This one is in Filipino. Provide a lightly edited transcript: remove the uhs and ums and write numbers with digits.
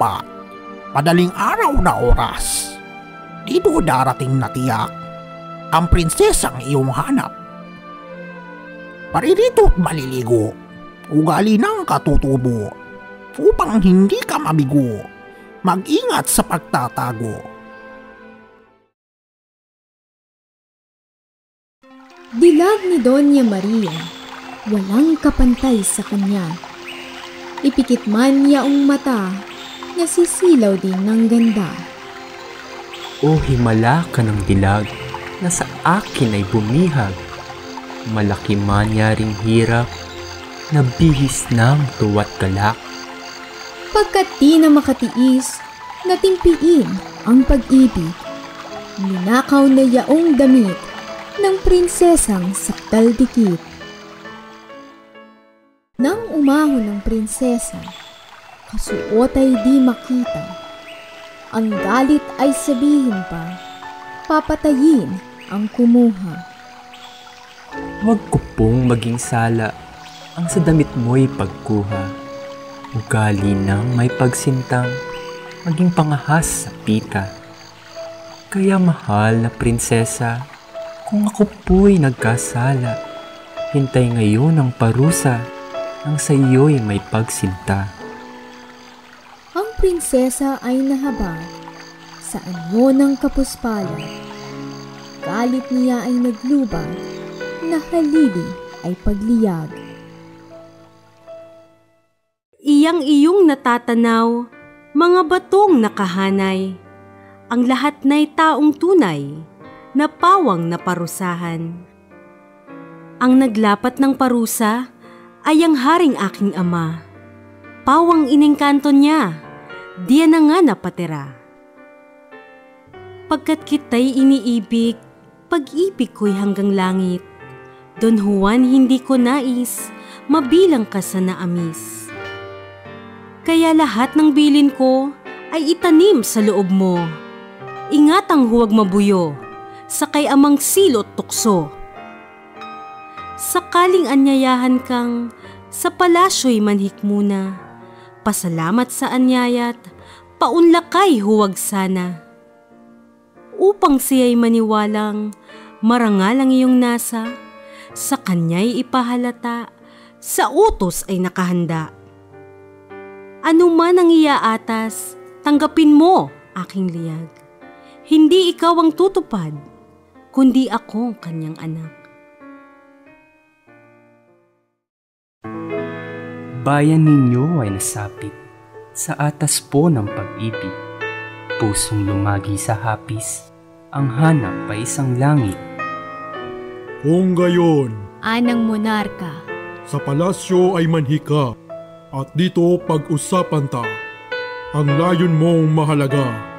pa, madaling araw na oras. Dito darating na tiyak ang prinsesang iyong hanap. Paririto't maliligo, ugali ng katutubo, upang hindi ka mabigo, mag-ingat sa pagtatago. Dilag ni Donya Maria, walang kapantay sa kanya. Ipikit man niya ang mata, nasisilaw din ng ganda. O himala ka ng dilag, na sa akin ay bumihag. Malaki man yaring hirap, nabihis ng tuwa't galak. Pagkat di na makatiis, natimpiin ang pag-ibig. Ninakaw na yaong damit ng prinsesang sakdaldikit. Nang umahon ng prinsesa, kasuot ay di makita. Ang galit ay sabihin pa, papatayin ang kumuha. Huwag ko pong maging sala ang sa damit mo'y pagkuha. Ugali ng may pagsintang, maging pangahas sa pita. Kaya mahal na prinsesa, kung ako po'y nagkasala, hintay ngayon ang parusa ng sa iyo'y may pagsinta. Ang prinsesa ay nahabag sa anyo ng kapuspala. Galit niya ay naglubag, na halili ay pagliyag. Iyang iyong natatanaw, mga batong nakahanay, ang lahat na'y taong tunay, na pawang naparusahan. Ang naglapat ng parusa ay ang haring aking ama, pawang inengkanto niya, diyan na nga napatira. Pagkat kita'y iniibig, pag-ibig ko'y hanggang langit. Don Juan, hindi ko nais, mabilang ka sa naamis. Kaya lahat ng bilin ko ay itanim sa loob mo. Ingatang huwag mabuyo, sakay amang silot tukso. Sakaling anyayahan kang sa palasyo'y manhik muna. Pasalamat sa anyayat, paunlakay huwag sana. Upang siya'y maniwalang, marangal ang iyong nasa, sa kanya'y ipahalata, sa utos ay nakahanda. Ano man ang iaatas, tanggapin mo, aking liyag. Hindi ikaw ang tutupad, kundi akong kanyang anak. Bayan ninyo ay nasapit sa atas po ng pag-ibig. Pusong lumagi sa hapis, ang hanap ay isang langit. Kung gayon, anang monarka, sa palasyo ay manhika, at dito pag-usapan ta, ang layon mong mahalaga.